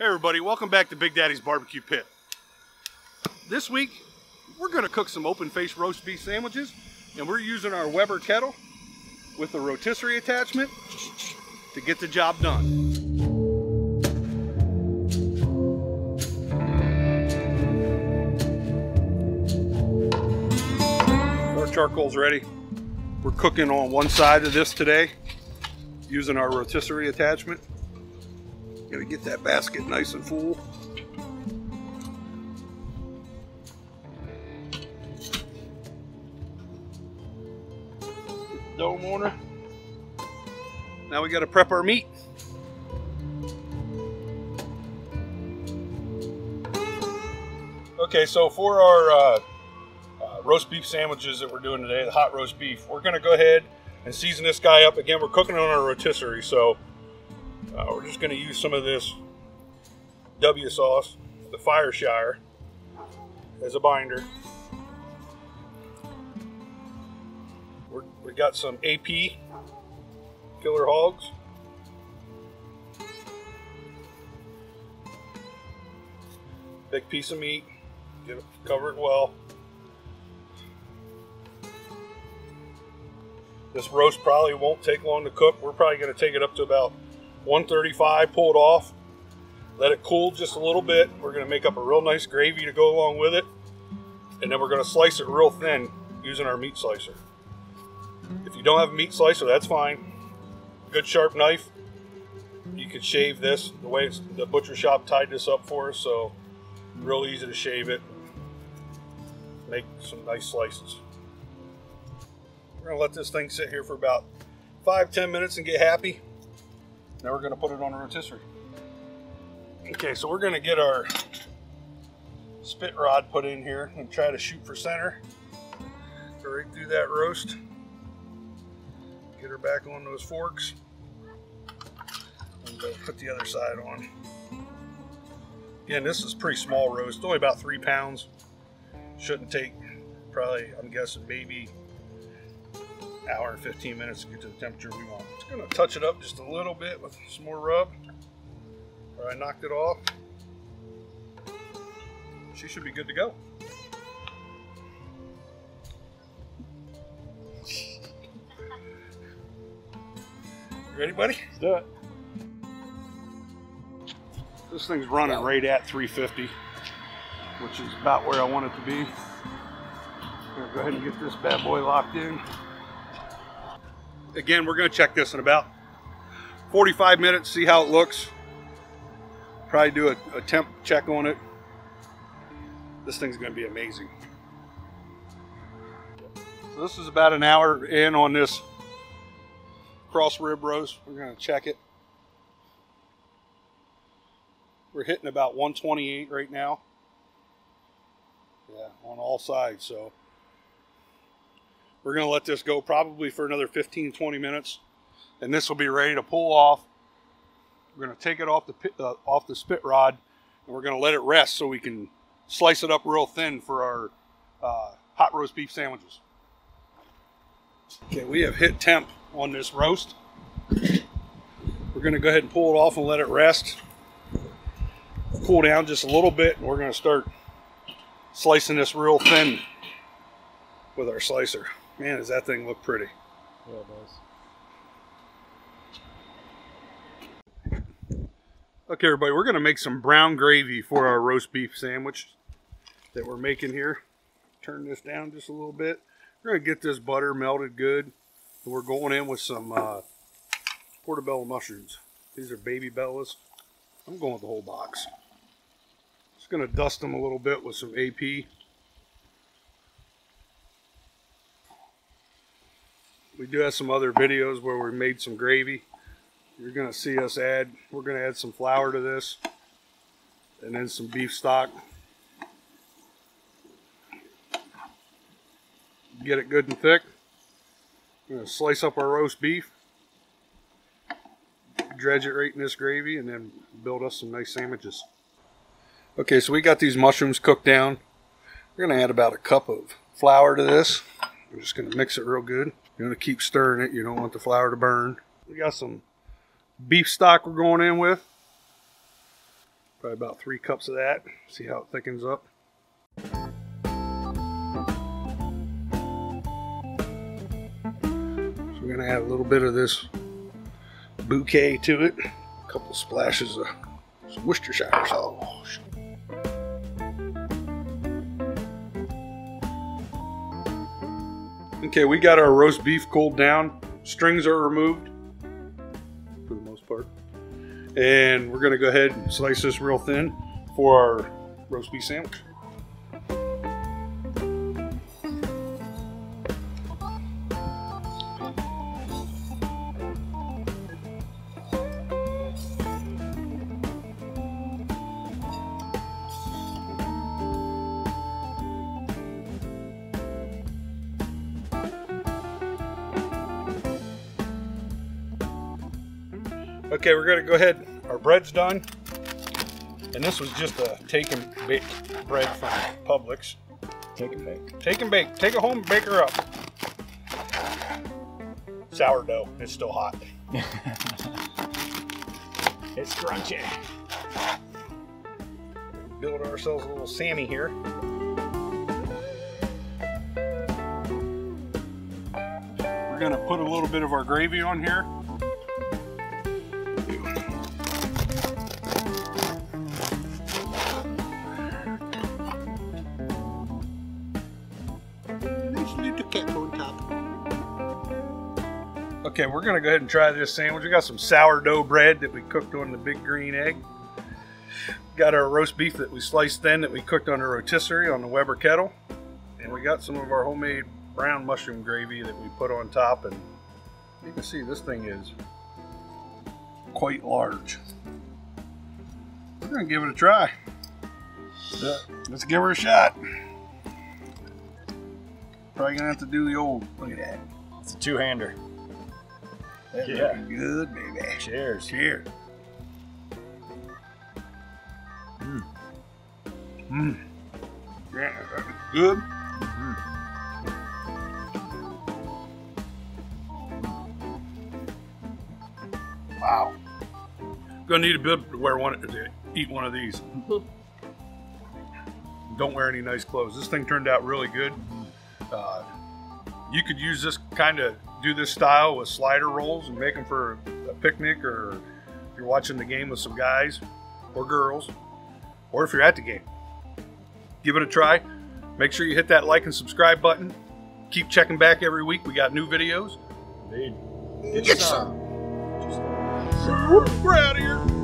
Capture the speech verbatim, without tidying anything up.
Hey everybody, welcome back to Big Daddy's B B Q Pit. This week, we're gonna cook some open face roast beef sandwiches, and we're using our Weber kettle with the rotisserie attachment to get the job done. Our charcoal's ready. We're cooking on one side of this today, using our rotisserie attachment. Gotta get that basket nice and full. Get the dome on her. Now we gotta prep our meat. Okay, so for our uh, uh, roast beef sandwiches that we're doing today, the hot roast beef, we're gonna go ahead and season this guy up. Again, we're cooking on our rotisserie, so Uh, we're just going to use some of this W sauce, the Worcestershire, as a binder. We're, we got some A P, Killer Hogs. Big piece of meat, get it, cover it well. This roast probably won't take long to cook. We're probably going to take it up to about one thirty-five, pull it off, let it cool just a little bit. We're going to make up a real nice gravy to go along with it, and then we're going to slice it real thin using our meat slicer. If you don't have a meat slicer, that's fine. Good sharp knife, you could shave this. The way it's, the butcher shop tied this up for us, so real easy to shave it, make some nice slices. We're going to let this thing sit here for about five to ten minutes and get happy. Now we're going to put it on a rotisserie. Okay, so we're going to get our spit rod put in here and try to shoot for center. Go right through that roast. Get her back on those forks. And go put the other side on. Again, this is pretty small roast, only about three pounds. Shouldn't take probably, I'm guessing, maybe hour and fifteen minutes to get to the temperature we want. Just gonna touch it up just a little bit with some more rub. Where I knocked it off. She should be good to go. You ready, buddy? Let's do it. This thing's running right at three fifty, which is about where I want it to be. I'm gonna go ahead and get this bad boy locked in. Again, we're going to check this in about forty-five minutes, see how it looks. Probably do a, a temp check on it. This thing's going to be amazing. So this is about an hour in on this cross rib roast. We're going to check it. We're hitting about one twenty-eight right now. Yeah, on all sides, so we're going to let this go probably for another fifteen to twenty minutes, and this will be ready to pull off. We're going to take it off the pit, uh, off the spit rod, and we're going to let it rest so we can slice it up real thin for our uh, hot roast beef sandwiches. Okay, we have hit temp on this roast. We're going to go ahead and pull it off and let it rest. Cool down just a little bit, and we're going to start slicing this real thin with our slicer. Man, does that thing look pretty. Yeah, it does. Okay, everybody, we're gonna make some brown gravy for our roast beef sandwich that we're making here. Turn this down just a little bit. We're gonna get this butter melted good. And we're going in with some uh, portobello mushrooms. These are baby bellas. I'm going with the whole box. Just gonna dust them a little bit with some A P. We do have some other videos where we made some gravy. You're gonna see us add, we're gonna add some flour to this and then some beef stock. Get it good and thick. We're gonna slice up our roast beef, dredge it right in this gravy, and then build us some nice sandwiches. Okay, so we got these mushrooms cooked down. We're gonna add about a cup of flour to this. We're just gonna mix it real good. You're going to keep stirring it. You don't want the flour to burn. We got some beef stock we're going in with. Probably about three cups of that. See how it thickens up. So we're gonna add a little bit of this bouquet to it. A couple splashes of some Worcestershire sauce. Okay, we got our roast beef cooled down. Strings are removed for the most part. And we're gonna go ahead and slice this real thin for our roast beef sandwich. Okay, we're gonna go ahead, our bread's done. And this was just a take and bake bread from Publix. Take and bake. Take and bake, take it home and bake her up. Sourdough, it's still hot. It's crunchy. Build ourselves a little Sammy here. We're gonna put a little bit of our gravy on here. Okay, we're gonna go ahead and try this sandwich. We got some sourdough bread that we cooked on the Big Green Egg. Got our roast beef that we sliced thin that we cooked on a rotisserie on the Weber Kettle. And we got some of our homemade brown mushroom gravy that we put on top. And you can see this thing is quite large. We're gonna give it a try. Let's give her a shot. Probably gonna have to do the old, look at that. It's a two-hander. That's yeah. Good, baby. Cheers. Cheers. Mmm. Mmm. Yeah, that was good. Mm. Wow. Gonna need a bib to wear one to eat one of these. Don't wear any nice clothes. This thing turned out really good. Uh, you could use this kind of do this style with slider rolls and make them for a picnic, or if you're watching the game with some guys or girls, or if you're at the game. Give it a try. Make sure you hit that like and subscribe button. Keep checking back every week. We got new videos. Indeed. Get some. We're out of here.